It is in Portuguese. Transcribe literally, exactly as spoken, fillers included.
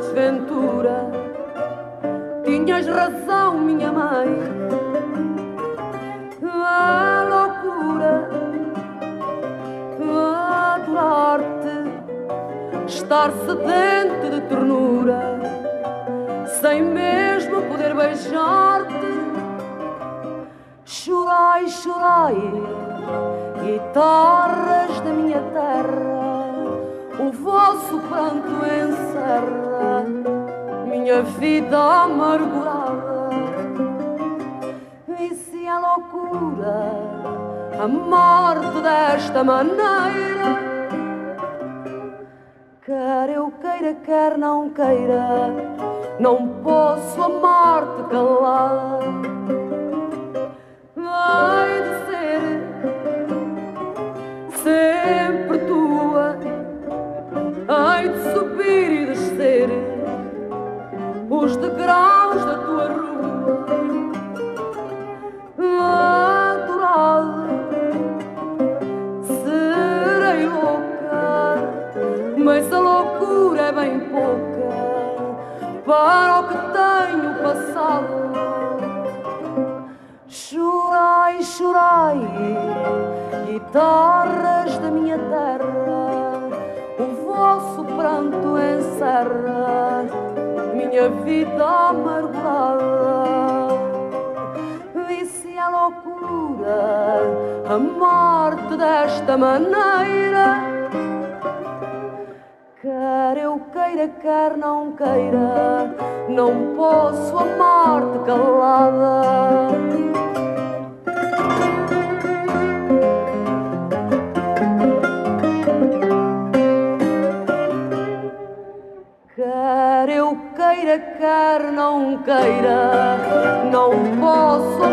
desventura. Tinhas razão, minha mãe, a loucura, a adorar-te, estar sedente de ternura, sem mesmo poder beijar-te. Chorai, chorai, guitarras da minha terra, o vosso pranto encerra minha vida amargurada. E se é loucura amar-te desta maneira, quer eu queira, quer não queira, não posso amar-te calada. Hei de ser sempre tua, hei de subir e descer os degraus da tua rua. Adorada, serei louca, mas a loucura é bem pouca para o que tenho passado. Chorai, chorai, guitarras da minha terra, o vosso pranto encerra minha vida amargurada. E se é loucura amar-te desta maneira, quer eu queira, quer não queira, não posso amar-te calada. Quer eu queira, quer não queira, não posso